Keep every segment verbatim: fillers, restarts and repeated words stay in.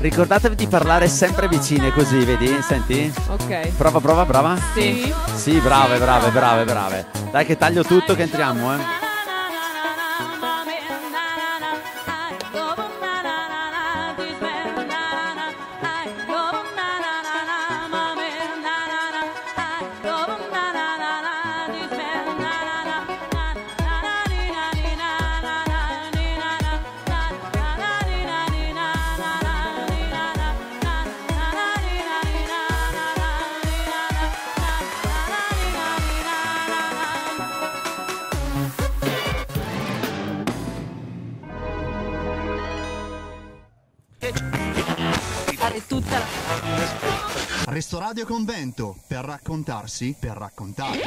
Ricordatevi di parlare sempre vicine così, vedi? Senti? Ok. Prova, prova, brava. Sì. Sì, brave, brave, brave, brave. Dai che taglio tutto che entriamo, eh. Ristoradio Convento, per raccontarsi, per raccontare.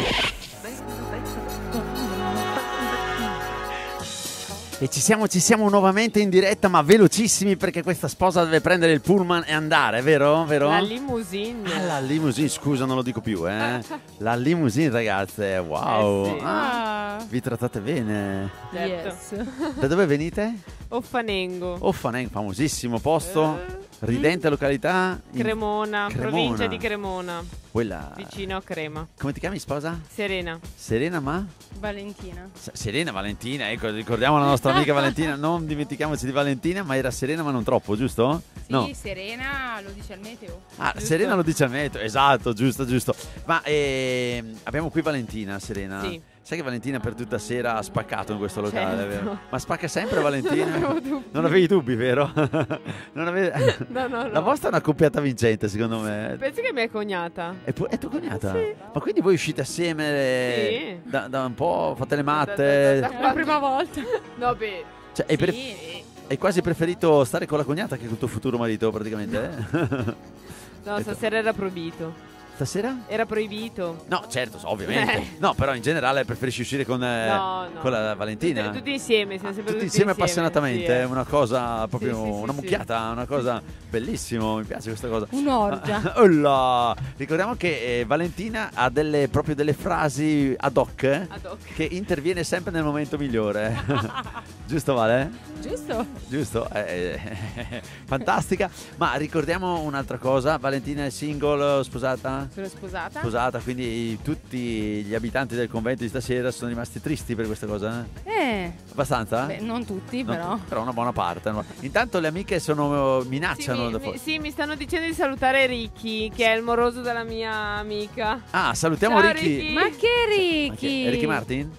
E ci siamo, ci siamo nuovamente in diretta, ma velocissimi perché questa sposa deve prendere il pullman e andare, vero? Vero? La limousine. Ah, la limousine, scusa, non lo dico più, eh. La limousine, ragazze, wow. Eh sì. Ah, ah. Vi trattate bene. Certo. Yes. Da dove venite? Offanengo. Offanengo, famosissimo posto. Eh. Ridente località? Cremona, Cremona, provincia di Cremona. Quella... vicino a Crema. Come ti chiami, sposa? Serena. Serena ma? Valentina. S Serena Valentina, ecco, ricordiamo la nostra amica Valentina, non dimentichiamoci di Valentina, ma era Serena ma non troppo, giusto? Sì, no. Serena lo dice al meteo. Ah, giusto? Serena lo dice al meteo, esatto, giusto, giusto. Ma eh, abbiamo qui Valentina, Serena. Sì. Sai che Valentina per tutta sera ha spaccato in questo locale, certo. Vero? Ma spacca sempre Valentina? Non, non avevi dubbi, vero? Non avevi... no, no, no. La vostra è una coppiata vincente, secondo me. Pensi che mia cognata. È, è tua cognata? Sì. Ma quindi voi uscite assieme sì. da, da un po', fate le matte? Da, da, da, da, da la prima volta. No, beh. Cioè, sì. Hai, hai quasi preferito stare con la cognata che con il tuo futuro marito, praticamente? No, no stasera era proibito. Stasera? Era proibito. No, certo, ovviamente. Eh. No, però in generale preferisci uscire con, eh, no, no. con la Valentina? Tutti, tutti insieme, siamo ah, sempre tutti insieme. Tutti insieme appassionatamente, è sì, una cosa proprio, sì, sì, una sì, mucchiata, sì. Una cosa bellissima, mi piace questa cosa. Un'orgia. Oh là. Ricordiamo che eh, Valentina ha delle, proprio delle frasi ad hoc, ad hoc che interviene sempre nel momento migliore. Giusto Vale? Giusto. Giusto, eh, eh, fantastica. Ma ricordiamo un'altra cosa, Valentina è single, sposata? Sono sposata. Sposata, quindi tutti gli abitanti del convento di stasera sono rimasti tristi per questa cosa? Eh? eh. Abbastanza? Beh, non tutti, non però. Però una buona parte. Intanto le amiche sono, minacciano. Sì mi, mi, sì, mi stanno dicendo di salutare Ricky, che è il moroso della mia amica. Ah, salutiamo Ciao, Ricky. Ricky. Ma che Ricky? È Ricky Martin?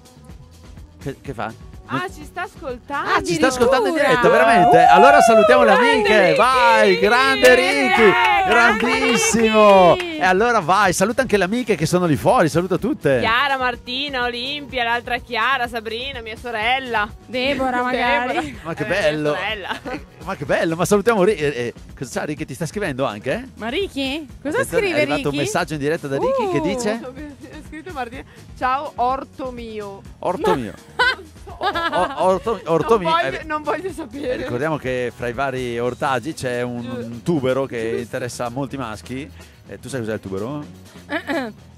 Che, che fa? Ah, ci sta ascoltando. Ah, ci sta ascoltando in diretta, veramente. Uh, allora salutiamo le amiche. Ricky. Vai, grande Ricky, eh, grandissimo. Grande Ricky. E allora vai, saluta anche le amiche che sono lì fuori, saluta tutte. Chiara, Martina, Olimpia, l'altra Chiara, Sabrina, mia sorella. Deborah, magari. Deborah. Ma che eh, bello. Ma che bello, ma salutiamo Ricky. Eh, eh, cosa c'è Ricky? Ti sta scrivendo anche? Eh? Ma Ricky? Cosa Attenzione, scrive Ricky? È arrivato Ricky? Un messaggio in diretta da Ricky uh, che dice... Ha scritto Martina, ciao orto mio. Orto ma... mio. Orto, orto non, voglio, eh, non voglio sapere. Ricordiamo che fra i vari ortaggi c'è un, un tubero che interessa molti maschi. Eh, tu sai cos'è il tubero?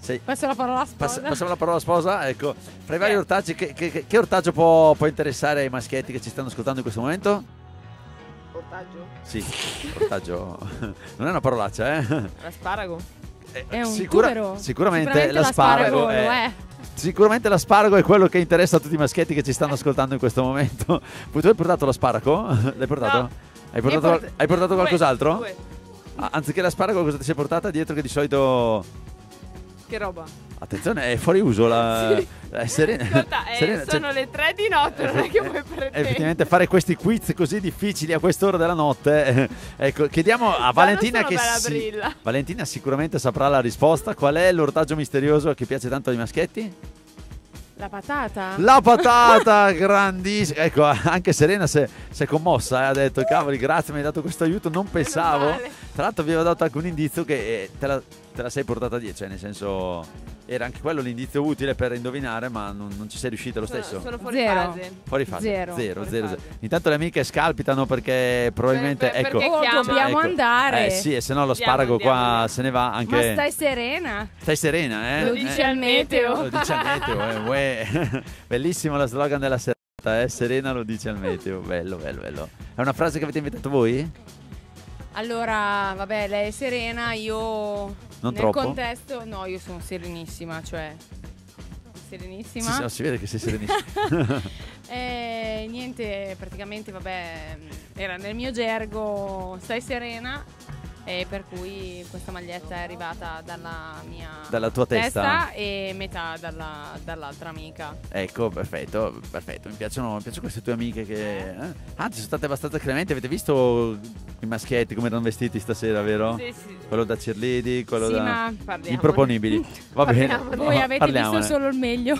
Sei... Passiamo la parola alla sposa. Passiamo la parola alla sposa. Ecco, fra i vari eh. ortaggi, che, che, che ortaggio può, può interessare ai maschietti che ci stanno ascoltando in questo momento? Ortaggio? Sì, ortaggio. Non è una parolaccia, eh? L'asparago. Eh, è un sicura, tubero. Sicuramente l'asparago è... è. Sicuramente l'asparago è quello che interessa a tutti i maschietti che ci stanno ascoltando in questo momento. Tu hai portato l'asparago? L'hai portato? No. Hai portato, port hai portato qualcos'altro? Ah, anziché l'asparago cosa ti sei portata dietro che di solito... Che roba? Attenzione, è fuori uso la... Sì. Eh, Serena, Ascolta, eh, Serena, sono cioè, le tre di notte, eh, non è che vuoi prendere. Effettivamente fare questi quiz così difficili a quest'ora della notte. Eh, ecco, chiediamo a Valentina che si, Valentina sicuramente saprà la risposta. Qual è l'ortaggio misterioso che piace tanto ai maschietti? La patata. La patata, grandissima. Ecco, anche Serena si è commossa, eh, ha detto cavoli, grazie, mi hai dato questo aiuto, non pensavo. Tra l'altro vi avevo dato alcun indizio che eh, te, la, te la sei portata dietro, cioè nel senso... Era anche quello l'indizio utile per indovinare, ma non, non ci sei riuscita lo stesso. Sono, sono fuori zero. fase. Fuori fase. Zero. Zero, zero, fase. zero. Intanto le amiche scalpitano perché probabilmente... Per, per, ecco, perché cioè, dobbiamo ecco. andare. Eh sì, e se no lo sparago andiamo, qua andiamo. se ne va anche... Ma stai serena. Stai serena, eh? Lo dice eh, al meteo. Lo dice al meteo, eh. Bellissimo lo slogan della serata, eh? Serena lo dice al meteo. Bello, bello, bello. È una frase che avete inventato voi? Allora, vabbè, lei è serena, io... Non Nel troppo. contesto, no, io sono serenissima, cioè serenissima. Sì, no, si vede che sei serenissima. E niente, praticamente, vabbè, era nel mio gergo, stai serena, e per cui questa maglietta è arrivata dalla mia dalla tua testa, testa e metà dalla, dall'altra amica. Ecco, perfetto, perfetto. Mi piacciono, mi piacciono queste tue amiche che eh? anzi sono state abbastanza clementi. Avete visto i maschietti come erano vestiti stasera, vero? Sì, sì. Quello da cheerleading, quello sì, da... ma parliamone. Improponibili. Va bene. Voi avete parliamone. visto solo il meglio.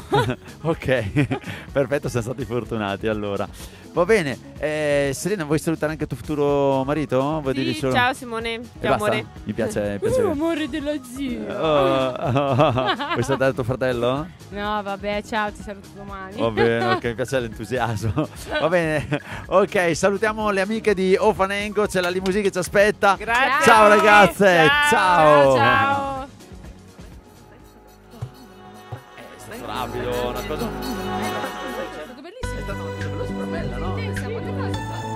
Ok, perfetto, siamo stati fortunati allora. Va bene, eh, Serena, vuoi salutare anche tuo futuro marito? Vuoi sì, dire solo... Ciao Simone, ciao amore. Mi piace, piace. Uh, amore della zia. Oh, oh, oh, oh. Vuoi salutare tuo fratello? No, vabbè, ciao, ti saluto domani. Va bene, ok, mi piace l'entusiasmo. Va bene, ok, salutiamo le amiche di Offanengo, c'è la limousine che ci aspetta. Grazie. Ciao ragazze, ciao. Ciao, ciao. È stato rapido, una cosa... bella, no? Sì, siamo